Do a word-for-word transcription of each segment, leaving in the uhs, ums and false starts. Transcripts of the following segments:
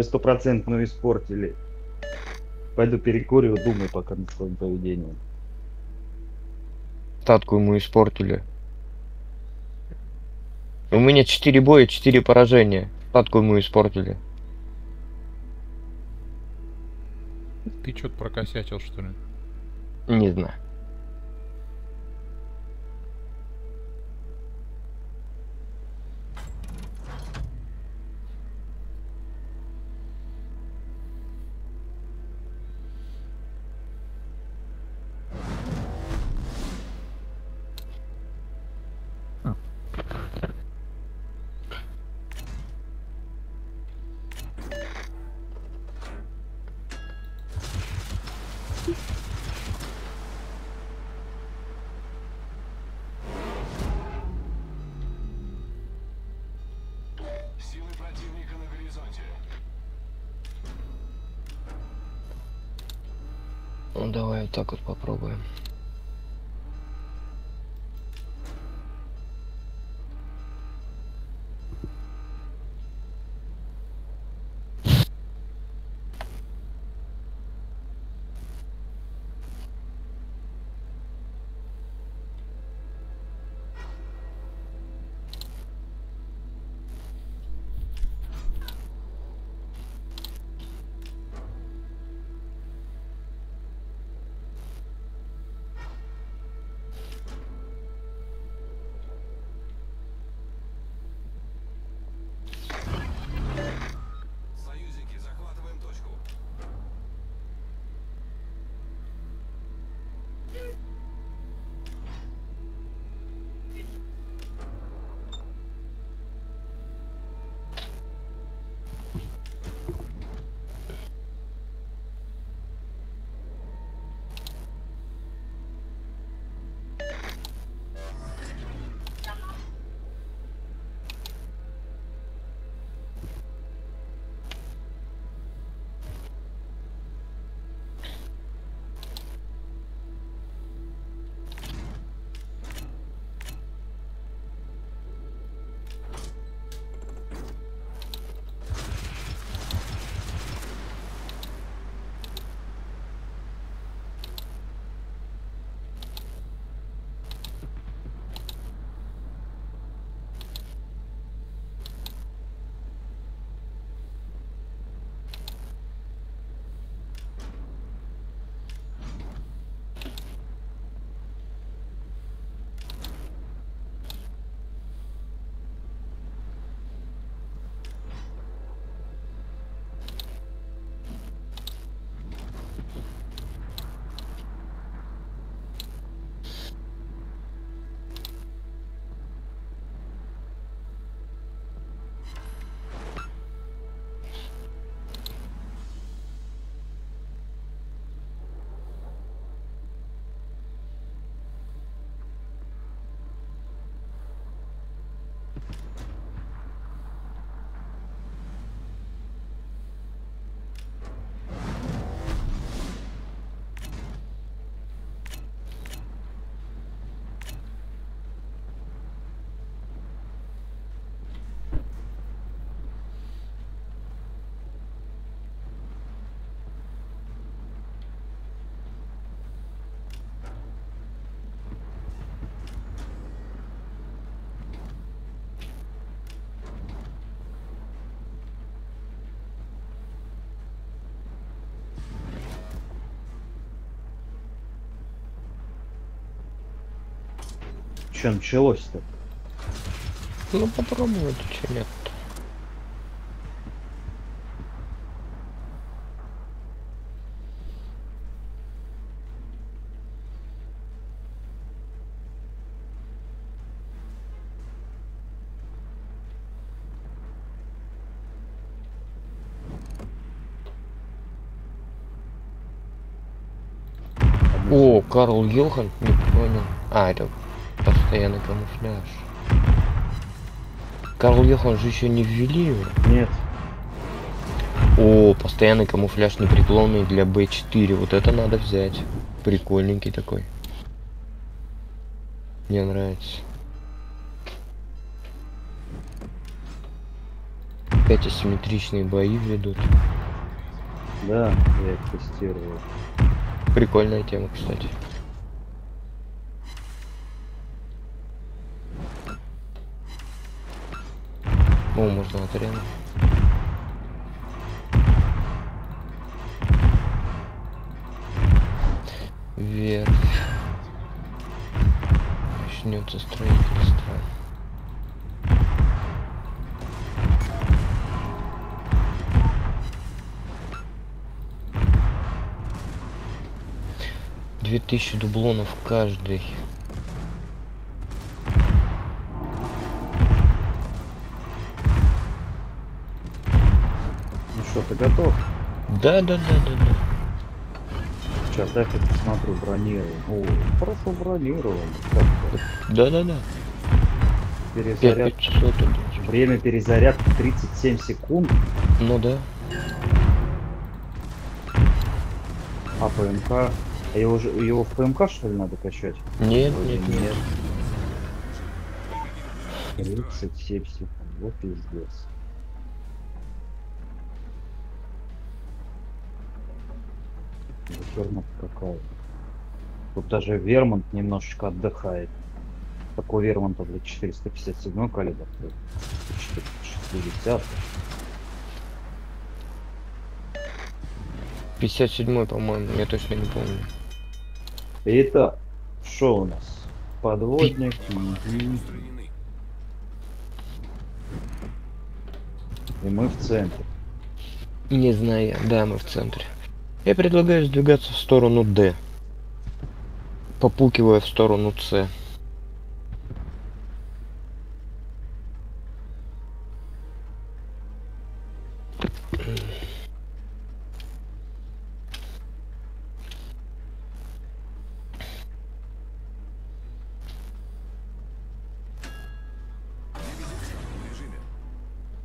стопроцентную испортили. Пойду перекурю, думаю пока над своим поведением. Статку ему испортили. У меня четыре боя, четыре поражения. Статку ему испортили. Ты что-то прокосячил, что ли? Не знаю. Ну давай вот так вот попробуем. Что началось-то? Ну попробуй, че нет. О, Карл Йохан, не понял. А, это постоянный камуфляж. Карл Йохан же еще не ввели его? Нет. О, постоянный камуфляж непреклонный для бэ четыре. Вот это надо взять. Прикольненький такой. Мне нравится. Опять асимметричные бои ведут. Да, я их тестировал. Прикольная тема, кстати. О, можно отрезать. Вверх. Начнется строительство. две тысячи дублонов каждый. Ну что, ты готов? Да, да, да, да, да. Сейчас дай я посмотрю, бронировал. О, просто бронировал. Да, да, да. Перезаряд. пять, пятьсот, время перезарядки тридцать семь секунд. Ну да. А ПМК. А его, его в ПМК, что ли, надо качать? Нет, ой, нет, нет. тридцать семь секунд. Вот пиздец. Вермонт какая. Тут даже Вермонт немножечко отдыхает. Такой Вермонт, блядь, четыреста пятьдесят седьмой калибр. четыреста шестьдесят. пятьдесят седьмой, по-моему, я точно не помню. Итак, что у нас? Подводник. И мы в центре. Не знаю, да, мы в центре. Я предлагаю сдвигаться в сторону Д, попукивая в сторону С.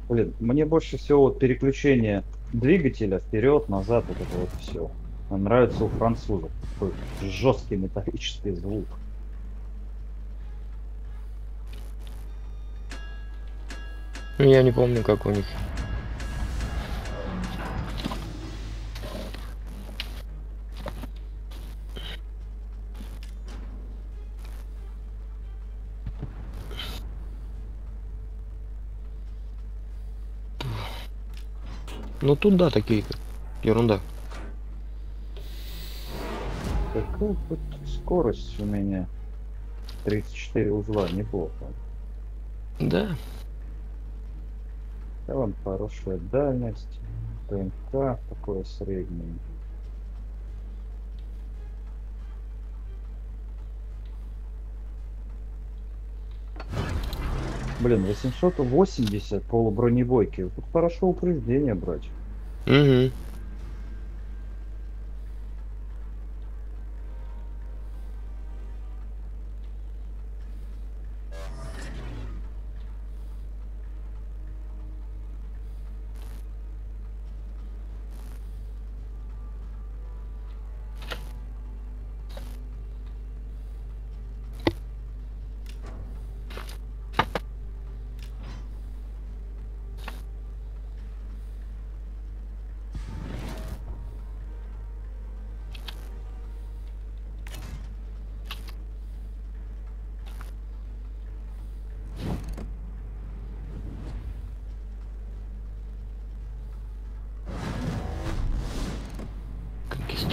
Блин, мне больше всего вот переключение двигателя вперед, назад, вот это вот все. Мне нравится у французов такой жесткий металлический звук. Я не помню, как у них. Ну тут да, такие ерунда. Какая вот скорость у меня? тридцать четыре узла, неплохо. Да. Да, вон хорошая дальность. ТНК такое среднее. Блин, восемьсот восемьдесят полубронебойки. Тут хорошо упреждение брать. Угу.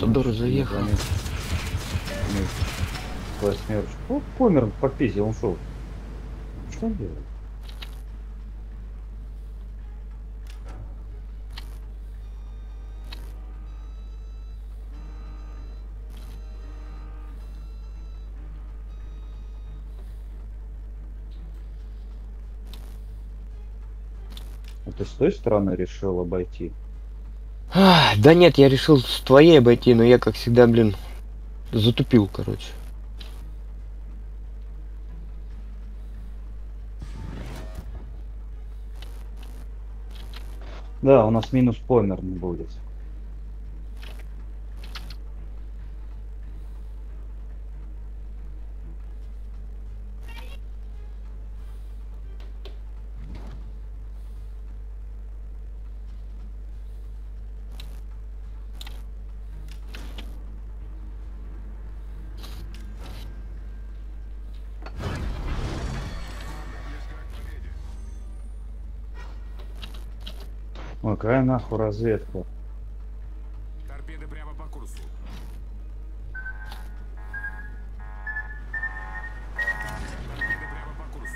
Дор заехал. О, помер по пизе, он шел. Что он делает? А ты с той стороны решил обойти? А, да нет, я решил с твоей обойти, но я, как всегда, блин, затупил, короче. Да, у нас минус помер не будет. Какая нахуй разведка? Торпеды прямо по курсу. Торпеды прямо по курсу.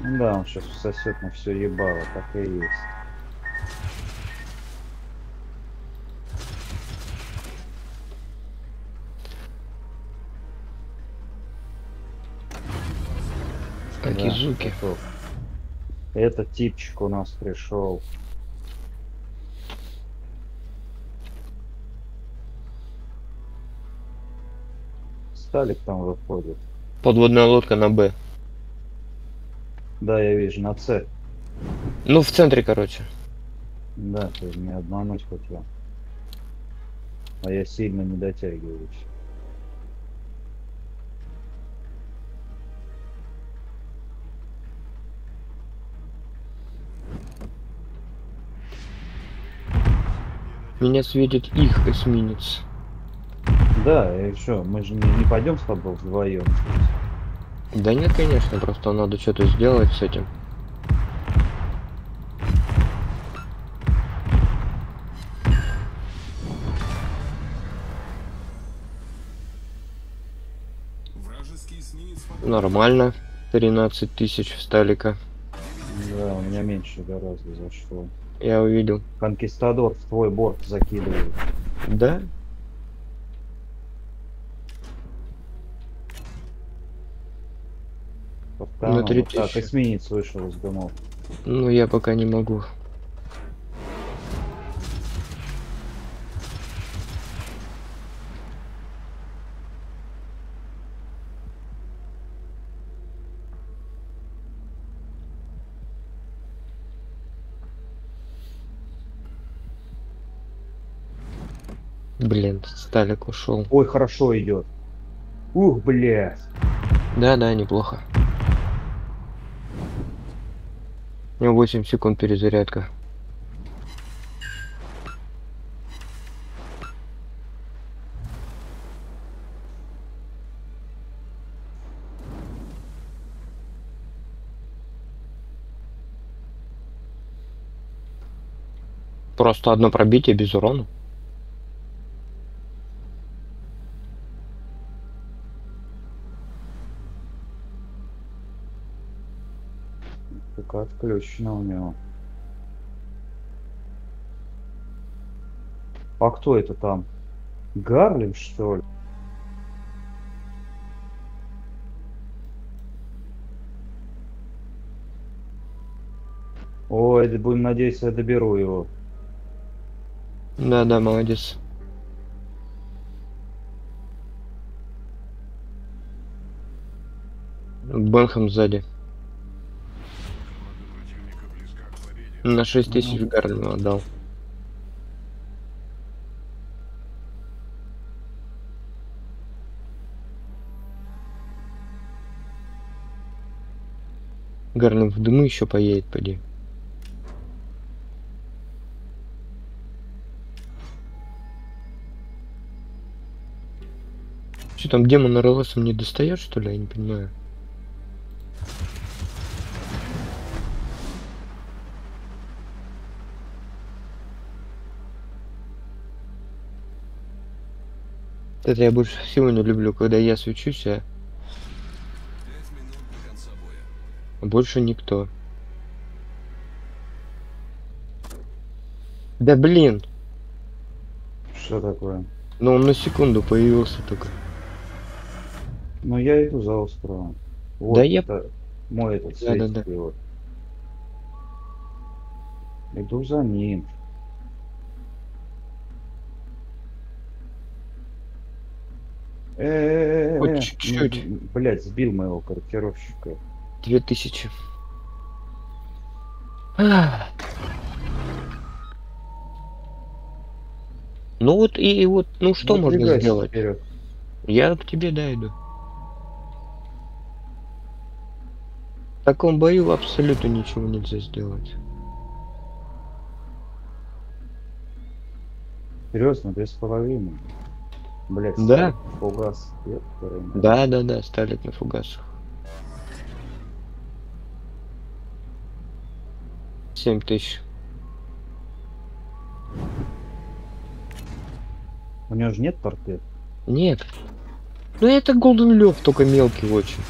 Ну да, он сейчас сосет на все ебало, так и есть. Какие да, жуки. Готов. Это типчик у нас пришел. Сталик там выходит. Подводная лодка на Б. Да, я вижу, на С. Ну, в центре, короче. Да, ты не обмануть хотел. А я сильно не дотягиваюсь. Меня светит их эсминец. Да, и что, мы же не, не пойдем с тобой вдвоем. Да нет, конечно, просто надо что-то сделать с этим. Нормально, тринадцать тысяч в Сталика. Да, у меня меньше гораздо зашло. Я увидел. Конкистадор в твой борт закидывает. Да? На три тысячи. Так, эсминец вышел из домов. Ну, я пока не могу. Блин, Сталик ушел. Ой, хорошо идет. Ух, блядь. Да, да, неплохо. У него восемь секунд перезарядка. Просто одно пробитие без урона. Отключено у него. А кто это там? Гарлем, что ли? Ой, будем надеяться, я доберу его. Да, да, молодец. Бенхэм сзади. На шесть тысяч Гарлема отдал. Гарлем в дымы еще поедет, поди. Что там, демон РЛСом не достает, что ли? Я не понимаю. Это я больше всего не люблю, когда я свечусь, а больше никто. Да блин! Что такое? Ну он на секунду появился только. Ну я иду за островом. Вот да я... Мой этот да, да, да. Вот. Иду за ним. Э-э-э-э-э. Чуть-чуть. Блять, сбил моего корректировщика. Две тысячи. Ну вот и вот, ну что можно сделать? Вперед. Я к тебе дойду. В таком бою абсолютно ничего нельзя сделать. Серьезно, без половины. Блять, да? Фугас. Да, да, да, Сталик на фугасах. семь тысяч. У него же нет порты? Нет. Ну это Golden Love, только мелкий очень.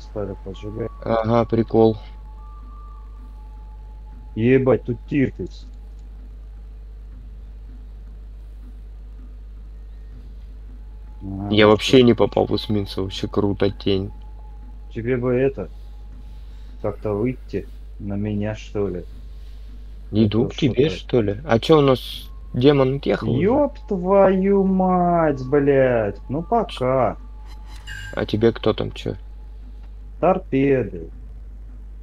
Стали поджигать. Ага, прикол. Ебать, тут тиркис. А, я вообще что? Не попал в эсминца, вообще круто, тень. Тебе бы это как-то выйти на меня, что ли? Иду к тебе, что ли? А чё у нас демон отъехал? Ёб твою мать, блядь. Ну пока. А тебе кто там чё? Торпеды.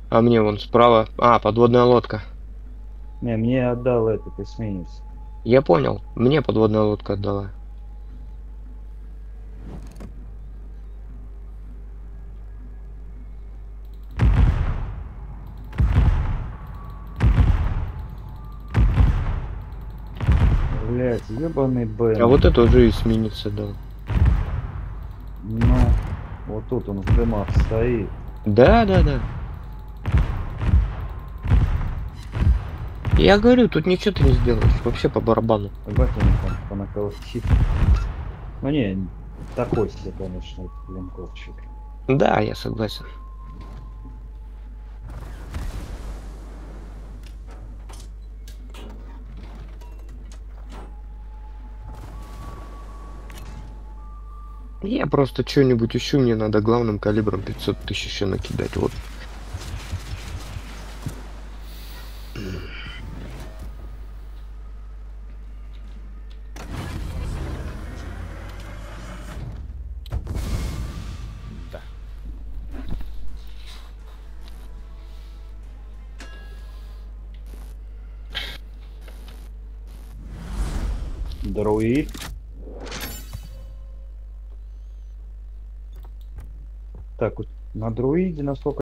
А мне вон справа... А, подводная лодка. Не, мне отдал этот эсминец. Я понял. Мне подводная лодка отдала. Блять, ебаный Бен. А вот это уже эсминец дал. Ну, вот тут он в дымах стоит. Да, да, да. Я говорю, тут ничего ты не сделаешь, вообще по барабану. Ебать, он там понаколотит. Ну не, такой себе, конечно, линковчик. Да, я согласен. Я просто что-нибудь ищу, мне надо главным калибром пятьсот тысяч еще накидать, вот. Да. Друид. Так вот, на друиде насколько